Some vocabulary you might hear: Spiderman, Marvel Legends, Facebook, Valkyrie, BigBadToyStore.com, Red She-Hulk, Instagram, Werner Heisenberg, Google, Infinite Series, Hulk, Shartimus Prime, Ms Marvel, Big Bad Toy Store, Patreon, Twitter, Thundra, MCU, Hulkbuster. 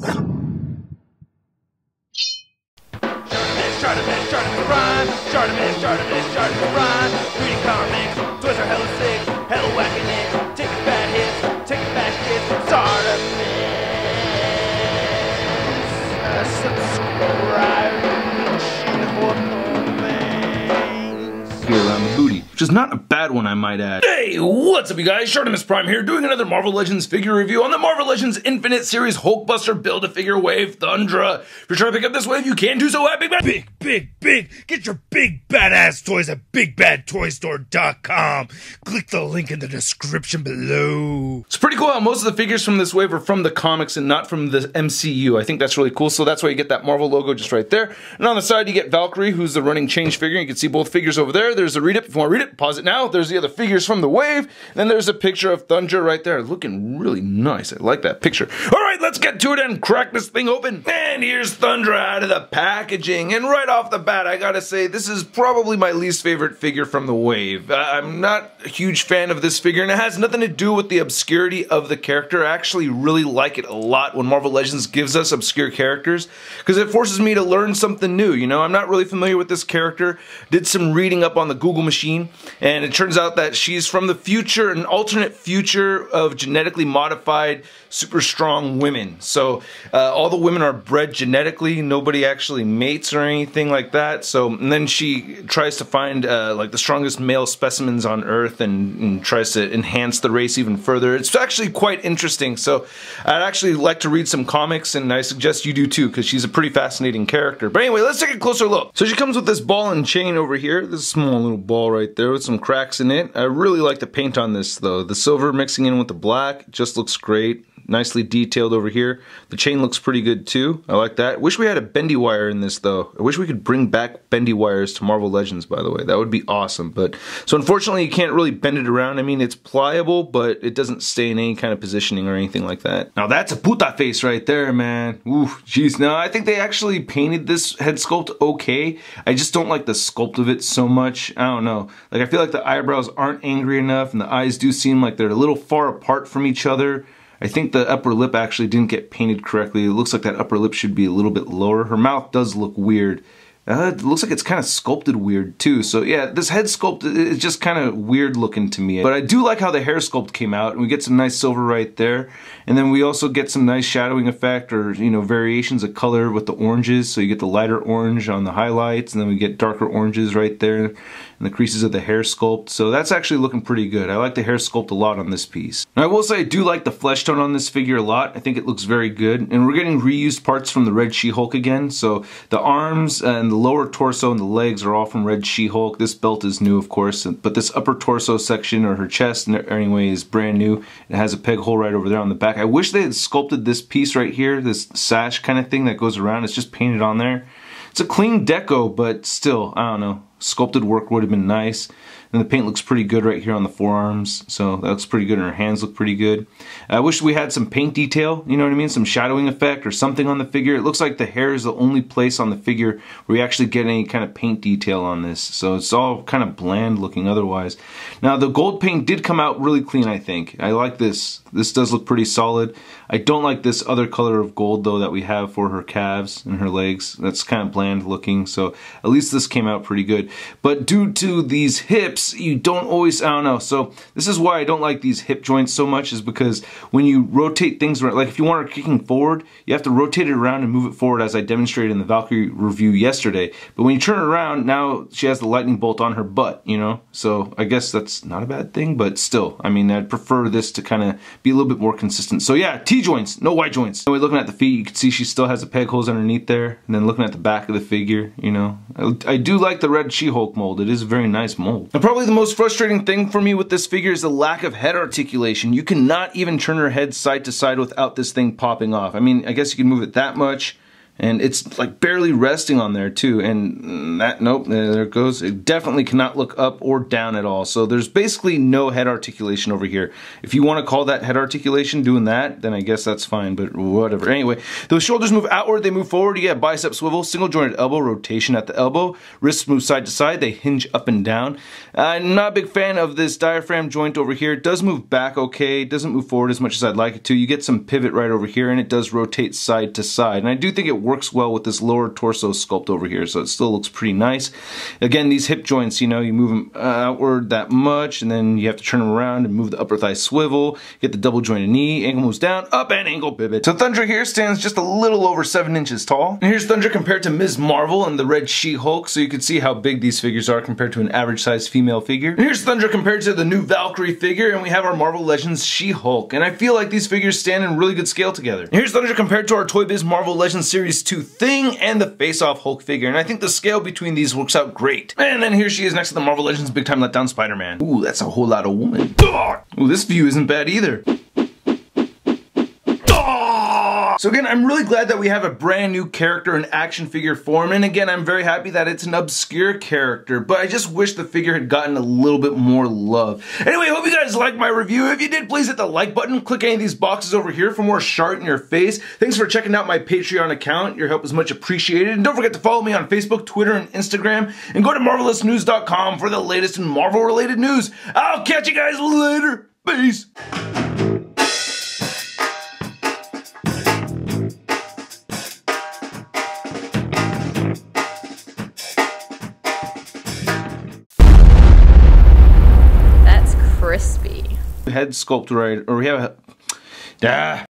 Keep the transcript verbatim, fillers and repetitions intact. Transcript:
Shartimus, Shartimus Prime, Shartimus, Shartimus, Shartimus Prime. Reading comics, toys are hella sick, hella wacky nicks, taking bad hits, taking bad shits. Shartimus, subscribe. Here around the booty, which is not a bad one, I might add. Hey, what's up, you guys? Shartimus Prime here, doing another Marvel Legends figure review on the Marvel Legends Infinite Series Hulkbuster Build-A-Figure Wave Thundra. If you're trying to pick up this wave, you can do so at Big Bad. Big, big, big. Get your big badass toys at Big Bad Toy Store dot com. Click the link in the description below. It's pretty cool how most of the figures from this wave are from the comics and not from the M C U. I think that's really cool, so that's why you get that Marvel logo just right there. And on the side, you get Valkyrie, who's the running change figure. You can see both figures over there. There's a read-up. If you want to read it, pause it now. There's the other figures from the wave, and then there's a picture of Thundra right there, looking really nice. I like that picture. All right, let's get to it and crack this thing open. And here's Thundra out of the packaging, and right off the bat, I gotta say, this is probably my least favorite figure from the wave. I'm not a huge fan of this figure, and it has nothing to do with the obscurity of the character. I actually really like it a lot when Marvel Legends gives us obscure characters, because it forces me to learn something new, you know? I'm not really familiar with this character. Did some reading up on the Google machine, and it turns out that she's from the future, an alternate future of genetically modified, super strong women. So uh, all the women are bred genetically. Nobody actually mates or anything like that. So and then she tries to find uh, like the strongest male specimens on Earth and, and tries to enhance the race even further. It's actually quite interesting. So I'd actually like to read some comics, and I suggest you do too, because she's a pretty fascinating character. But anyway, let's take a closer look. So she comes with this ball and chain over here. This small little ball right there with some cracks in it. I really like the paint on this though. The silver mixing in with the black just looks great. Nicely detailed over here. The chain looks pretty good too. I like that. Wish we had a bendy wire in this though. I wish we could bring back bendy wires to Marvel Legends, by the way. That would be awesome. But so unfortunately you can't really bend it around. I mean, it's pliable, but it doesn't stay in any kind of positioning or anything like that. Now that's a puta face right there, man. Ooh, jeez. Now I think they actually painted this head sculpt okay. I just don't like the sculpt of it so much. I don't know. Like I feel like the eyebrows aren't angry enough, and the eyes do seem like they're a little far apart from each other. I think the upper lip actually didn't get painted correctly. It looks like that upper lip should be a little bit lower. Her mouth does look weird. Uh, it looks like it's kind of sculpted weird too. So yeah, this head sculpt is just kind of weird looking to me. But I do like how the hair sculpt came out, and we get some nice silver right there. And then we also get some nice shadowing effect, or you know, variations of color with the oranges. So you get the lighter orange on the highlights, and then we get darker oranges right there in the creases of the hair sculpt. So that's actually looking pretty good. I like the hair sculpt a lot on this piece. Now I will say I do like the flesh tone on this figure a lot. I think it looks very good. And we're getting reused parts from the Red She-Hulk again. So the arms and the lower torso and the legs are all from Red She-Hulk. This belt is new, of course, but this upper torso section, or her chest anyway, is brand new. It has a peg hole right over there on the back. I wish they had sculpted this piece right here, this sash kind of thing that goes around. It's just painted on there. It's a clean deco, but still, I don't know. Sculpted work would have been nice. And the paint looks pretty good right here on the forearms, so that looks pretty good, and her hands look pretty good. I wish we had some paint detail, you know what I mean? Some shadowing effect or something on the figure. It looks like the hair is the only place on the figure where you actually get any kind of paint detail on this, so it's all kind of bland looking otherwise. Now the gold paint did come out really clean, I think. I like this. This does look pretty solid. I don't like this other color of gold though that we have for her calves and her legs. That's kind of bland looking, so at least this came out pretty good. But due to these hips, you don't always, I don't know, so this is why I don't like these hip joints so much, is because when you rotate things around, like if you want her kicking forward, you have to rotate it around and move it forward, as I demonstrated in the Valkyrie review yesterday. But when you turn around, now she has the lightning bolt on her butt, you know? So I guess that's not a bad thing, but still, I mean, I'd prefer this to kind of be a little bit more consistent. So yeah, T-joints, no Y-joints. Anyway, looking at the feet, you can see she still has the peg holes underneath there, and then looking at the back of the figure, you know? I, I do like the Red She-Hulk mold. It is a very nice mold. Probably the most frustrating thing for me with this figure is the lack of head articulation. You cannot even turn her head side to side without this thing popping off. I mean, I guess you can move it that much, And it's like barely resting on there too. And that, nope, there it goes. It definitely cannot look up or down at all. So there's basically no head articulation over here. If you want to call that head articulation doing that, then I guess that's fine, but whatever. Anyway, those shoulders move outward, they move forward. You get bicep swivel, single jointed elbow, rotation at the elbow. Wrists move side to side, they hinge up and down. I'm not a big fan of this diaphragm joint over here. It does move back okay, it doesn't move forward as much as I'd like it to. You get some pivot right over here, and it does rotate side to side. And I do think it works works well with this lower torso sculpt over here, so it still looks pretty nice. Again, these hip joints, you know, you move them outward that much, and then you have to turn them around and move the upper thigh swivel, get the double jointed knee, ankle moves down, up and ankle pivot. So Thundra here stands just a little over seven inches tall. And here's Thundra compared to Ms Marvel and the Red She-Hulk, so you can see how big these figures are compared to an average sized female figure. And here's Thundra compared to the new Valkyrie figure, and we have our Marvel Legends She-Hulk, and I feel like these figures stand in really good scale together. And here's Thundra compared to our Toy Biz Marvel Legends Series two thing and the face-off Hulk figure, and I think the scale between these works out great. And then here she is next to the Marvel Legends Big Time Letdown Spider-Man. Ooh, that's a whole lot of woman. Ooh, this view isn't bad either. So again, I'm really glad that we have a brand new character in action figure form, and again, I'm very happy that it's an obscure character, but I just wish the figure had gotten a little bit more love. Anyway, hope you guys liked my review. If you did, please hit the like button, click any of these boxes over here for more Shart in your face. Thanks for checking out my Patreon account. Your help is much appreciated, and don't forget to follow me on Facebook, Twitter, and Instagram, and go to Marvelous News dot com for the latest in Marvel-related news. I'll catch you guys later. Peace. Head sculpt right, or we have a... Ah.